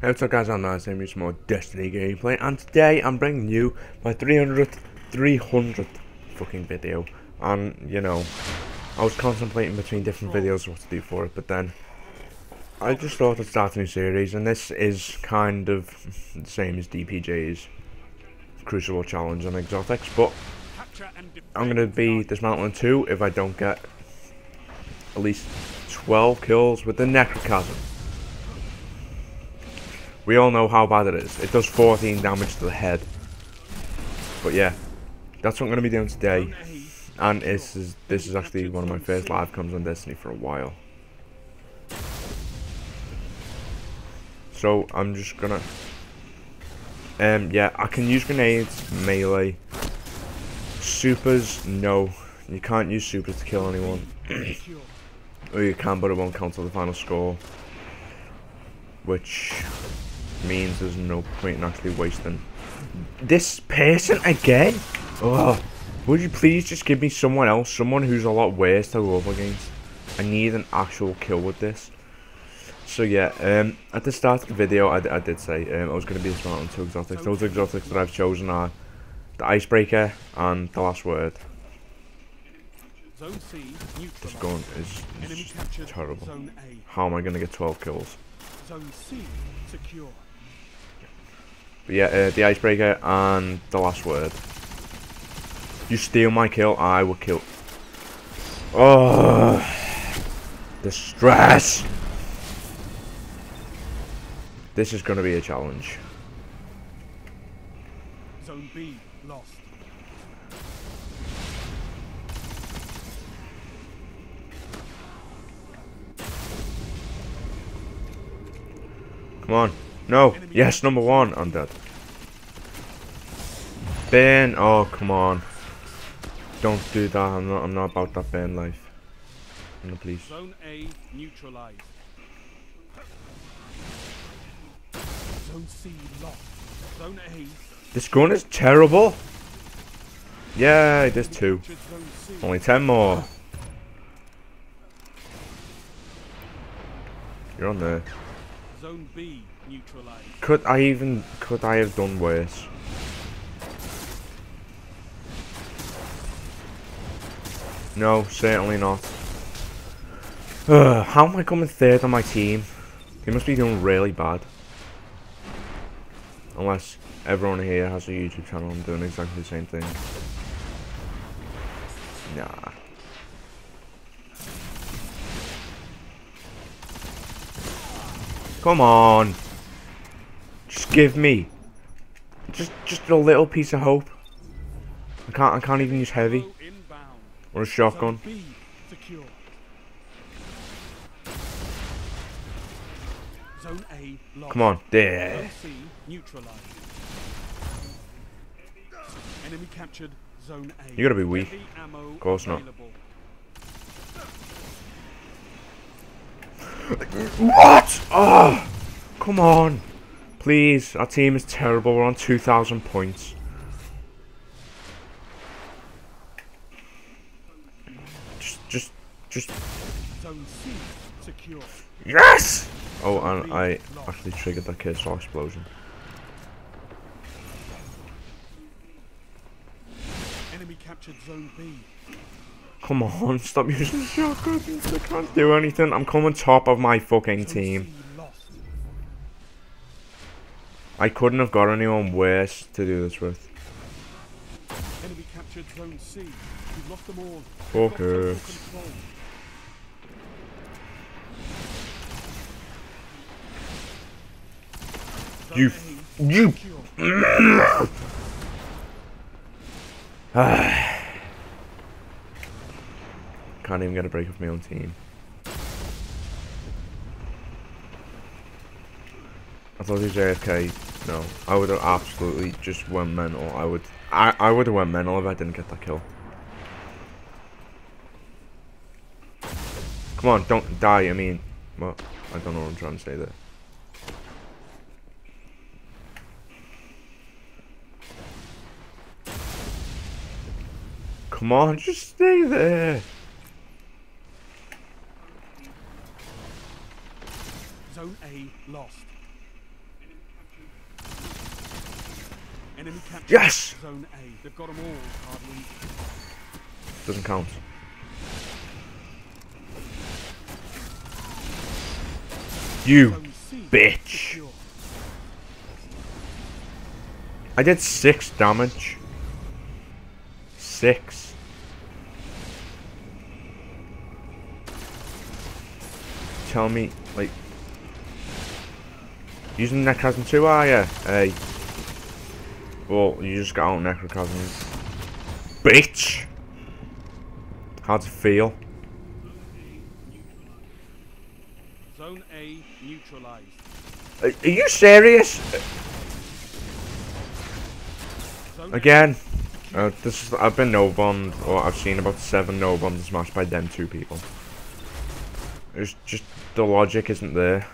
What's up guys, I'm NICE and it's more Destiny gameplay, and today I'm bringing you my 300th fucking video. And you know, I was contemplating between different videos what to do for it, but then I just thought I'd start a new series, and this is kind of the same as DPJ's Crucible Challenge and Exotics, but I'm going to be dismantling 2 if I don't get at least 12 kills with the Necrochasm. We all know how bad it is. It does 14 damage to the head. But yeah, that's what I'm going to be doing today. And this is actually one of my first live comes on Destiny for a while. So I'm just going to... yeah, I can use grenades, melee. Supers, no. You can't use supers to kill anyone. Or you can, but it won't count to the final score. Which... means there's no point in actually wasting this person again. Oh, would you please just give me someone else, someone who's a lot worse to go up against? I need an actual kill with this. So yeah, at the start of the video I did say I was going to be dismantling 2 exotics. Those exotics that I've chosen are the Icebreaker and the Last Word. This gun is terrible. How am I going to get 12 kills? Zone C secure. But yeah, the Icebreaker and the Last Word. You steal my kill, I will kill. Oh, the stress. This is going to be a challenge. Zone B lost. Come on. No, yes, number 1, I'm dead. Burn, oh come on. Don't do that, I'm not about that burn life. No, please. Zone A neutralized. Zone C locked. Zone A. This gun is terrible. Yay, there's 2. Only 10 more. You're on there. Zone B. Could I have done worse? No, certainly not. How am I coming 3rd on my team? They must be doing really bad. Unless everyone here has a YouTube channel and doing exactly the same thing. Nah. Come on. Just give me just a little piece of hope. I can't even use heavy or a shotgun. Come on, there. You gotta be weak. Of course not. What? Oh, come on. Please, our team is terrible. We're on 2,000 points. Just. Yes! Oh, and I actually triggered that cursor explosion. Enemy captured zone B. Come on, stop using shotguns. I can't do anything. I'm coming top of my fucking team. I couldn't have got anyone worse to do this with. Enemy captured zone C. We've lost them all. Focus. You. Can't even get a break off my own team. I thought he was AFK. No, I would have absolutely just went mental. I would have went mental if I didn't get that kill. Come on, don't die. I mean, well, I don't know what I'm trying to say there. Come on, just stay there. Zone A lost. Yes! Doesn't count. You bitch. I did 6 damage. 6. Tell me, like, using Necrochasm 2, are you? Hey. Well, you just got out Necrochasm. Bitch! How'd it feel? Zone A neutralized. Are you serious? Again? This is, I've been no-bombed, or I've seen about 7 no-bombs smashed by them 2 people. It's just, the logic isn't there.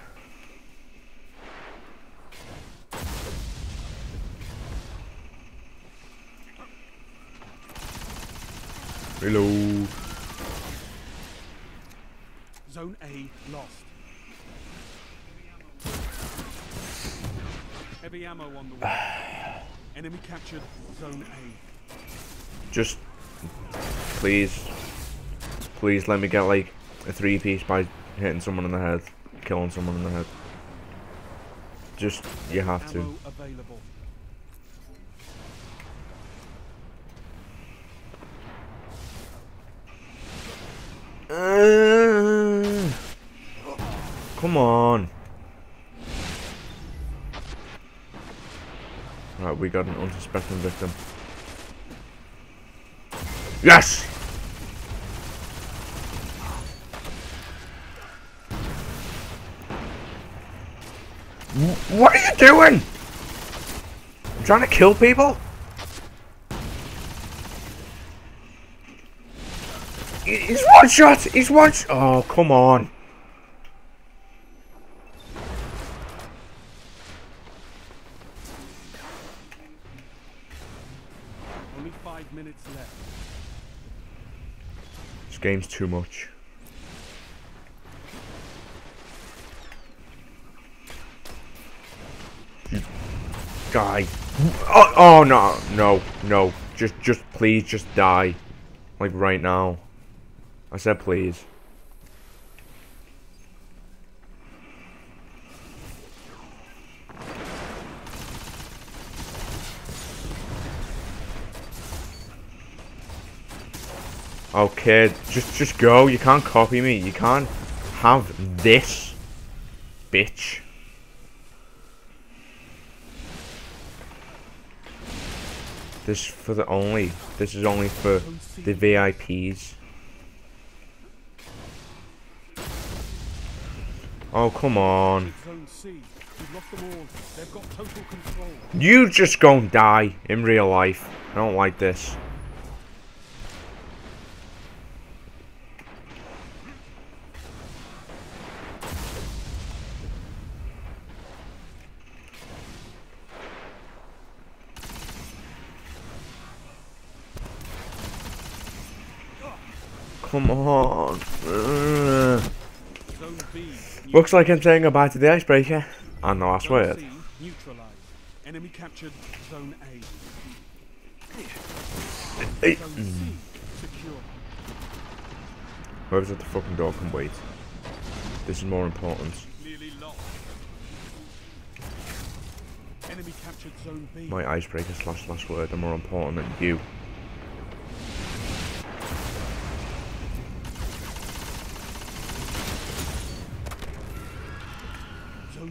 Hello. Zone A lost. Heavy ammo on the way. Enemy captured zone A. Just please let me get like a 3-piece by hitting someone in the head, killing someone in the head. Just, you have to. Come on. Right, we got an unsuspecting victim. Yes! What are you doing? I'm trying to kill people? He's one shot! He's one shot! Oh, come on. Only 5 minutes left. This game's too much. Die. Oh, oh no, no, no. Just please, just die. Like right now. I said please. Oh kid, just go. You can't copy me. You can't have this, bitch. This for the only. This is only for the VIPs. Oh come on! You just gonna die in real life. I don't like this. Come on. Looks like I'm saying goodbye to the Icebreaker and the Last Word. Enemy captured zone A. Whoever's at the fucking door can wait. This is more important. Enemy captured zone B. My Icebreaker / Last Word are more important than you.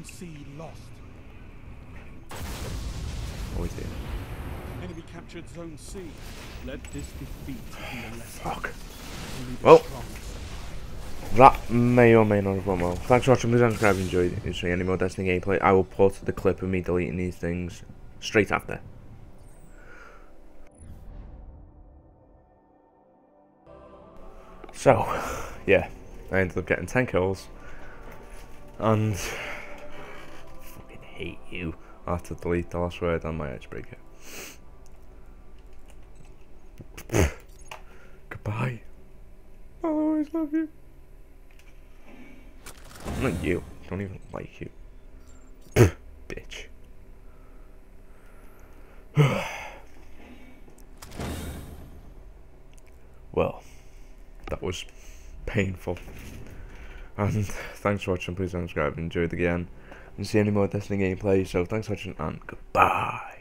C lost. Oh, dear. Enemy captured zone C. Let this defeat be a lesson. Fuck. Well, that may or may not have gone well. Thanks for watching. Please subscribe if you enjoyed it. If you see any more Destiny gameplay, I will put the clip of me deleting these things straight after. So, yeah, I ended up getting 10 kills, and hate you. I have to delete the Last Word on my Icebreaker. Goodbye. I'll always love you. Not you. I don't even like you. Bitch. Well, that was painful. And thanks for watching, please subscribe, enjoy the game. I didn't see any more Destiny gameplay, so thanks for watching and goodbye.